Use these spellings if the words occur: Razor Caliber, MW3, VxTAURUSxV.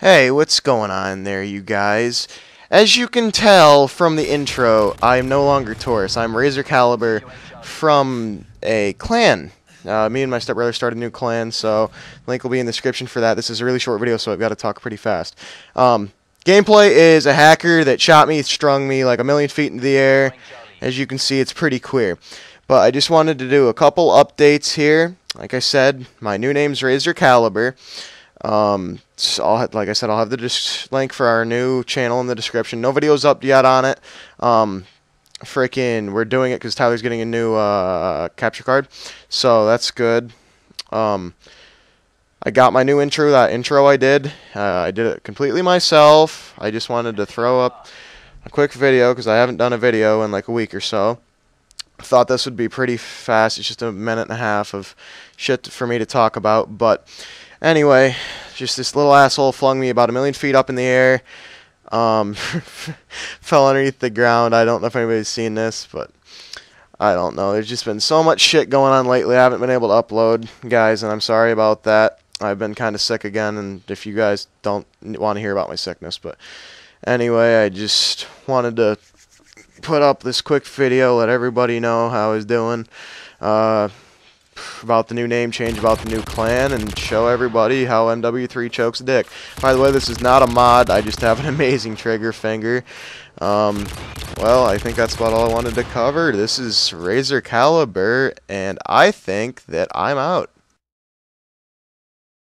Hey, what's going on there, you guys? As you can tell from the intro, I'm no longer Taurus. I'm Razor Caliber from a clan. Me and my stepbrother started a new clan, so link will be in the description for that. This is a really short video, so I've got to talk pretty fast. Gameplay is a hacker that shot me, strung me like a million feet into the air. As you can see, it's pretty queer. But I just wanted to do a couple updates here. Like I said, my new name's Razor Caliber. Like I said, I'll have the link for our new channel in the description. No videos up yet on it. Freaking, we're doing it because Tyler's getting a new capture card, so that's good. I got my new intro. That intro I did. I did it completely myself. I just wanted to throw up a quick video because I haven't done a video in like a week or so. Thought this would be pretty fast. It's just a minute and a half of shit for me to talk about. But anyway, just this little asshole flung me about a million feet up in the air. Fell underneath the ground. I don't know if anybody's seen this, but I don't know. There's just been so much shit going on lately. I haven't been able to upload, guys, and I'm sorry about that. I've been kind of sick again, and if you guys don't want to hear about my sickness, but anyway, I just wanted to put up this quick video, let everybody know how I was doing about the new name change, about the new clan, and show everybody how MW3 chokes dick. By the way, this is not a mod. I just have an amazing trigger finger. Well, I think that's about all I wanted to cover. This is Razor Caliber, and I think that I'm out.